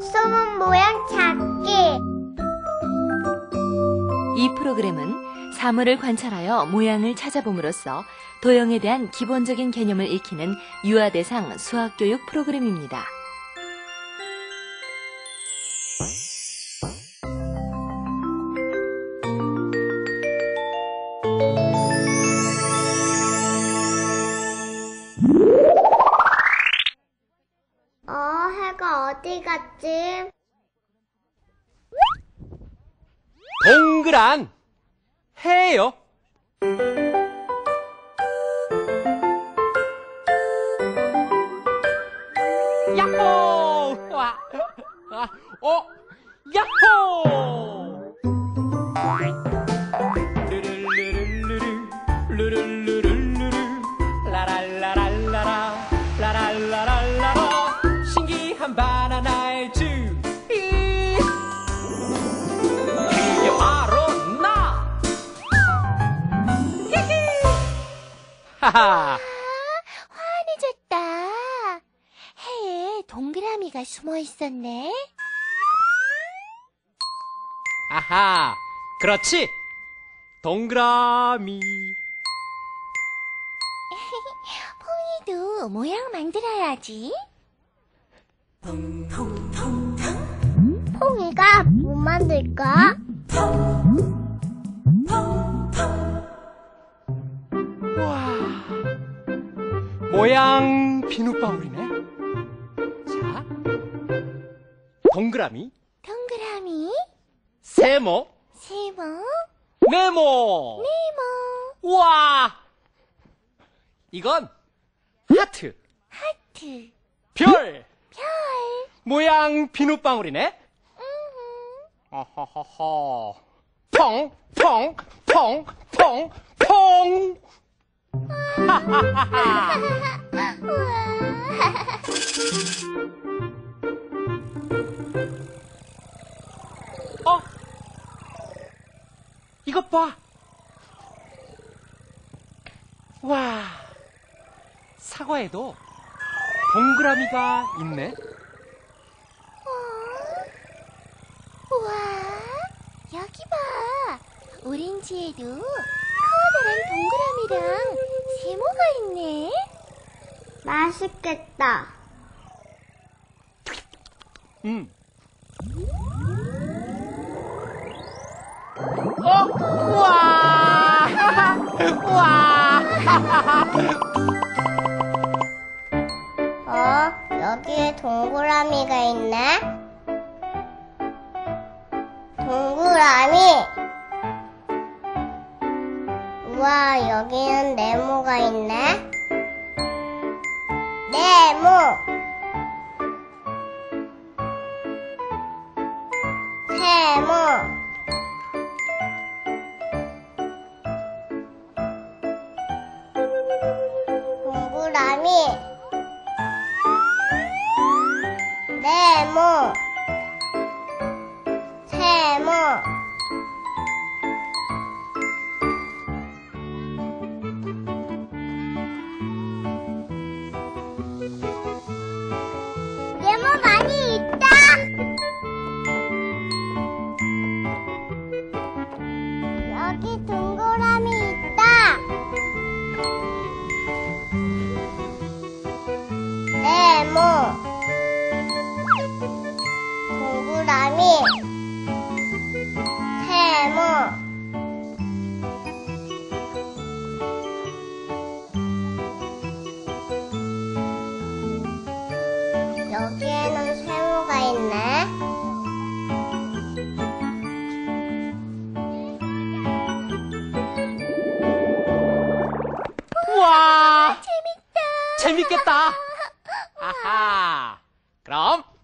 소문 모양 찾기. 이 프로그램은 사물을 관찰하여 모양을 찾아봄으로써 도형에 대한 기본적인 개념을 익히는 유아대상 수학교육 프로그램입니다. 해가 어디 갔지? 동그란 해요. 야호! 야호! 르르르르르르 르르르르르 라랄라랄라라 라랄라랄라라. 바나나의 주이 그게 바로 나. 하하. 환해졌다. 해에 동그라미가 숨어 있었네. 아하, 그렇지. 동그라미. 퐁이도 모양 만들어야지. 퐁이가 뭐 만들까? 와, 모양 비눗방울이네. 자, 동그라미. 동그라미. 세모. 세모. 네모. 네모. 와, 이건 하트. 하트. 별. 별. 모양 비눗방울이네. 어허허허. 퐁, 퐁, 퐁, 퐁, 퐁. 하하하하. 어? 이것 봐. 와, 사과에도 동그라미가 있네. 우와, 여기 봐. 오렌지에도 커다란 동그라미랑 세모가 있네. 맛있겠다. 우와. 우와. 여기에 동그라미가 있네. 동그라미. 우와, 여기는 네모가 있네. 네모. 세모. 동그라미. 네모. 여기 동그라미 있다. 네모. 동그라미. 세모. 여기에는 세모가 있네. 재밌겠다. 아하. 그럼